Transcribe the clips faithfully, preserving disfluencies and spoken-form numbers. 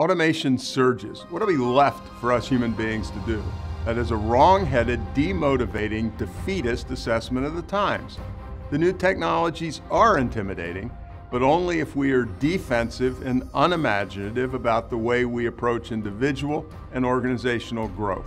Automation surges. What are we left for us human beings to do? That is a wrong-headed, demotivating, defeatist assessment of the times. The new technologies are intimidating, but only if we are defensive and unimaginative about the way we approach individual and organizational growth.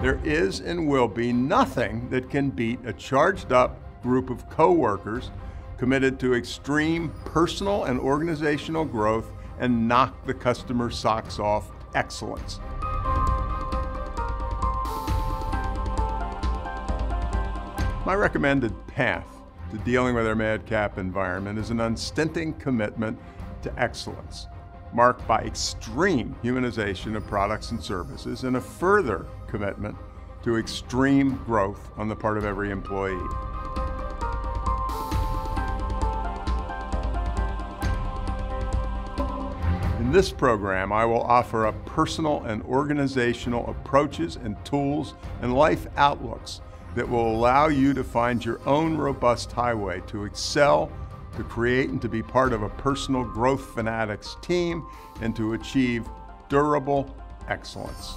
There is and will be nothing that can beat a charged up group of coworkers committed to extreme personal and organizational growth and knock the customer socks off excellence. My recommended path to dealing with our madcap environment is an unstinting commitment to excellence, marked by extreme humanization of products and services and a further commitment to extreme growth on the part of every employee. In this program, I will offer up personal and organizational approaches and tools and life outlooks that will allow you to find your own robust highway to excel, to create and to be part of a personal growth fanatics team, and to achieve durable excellence.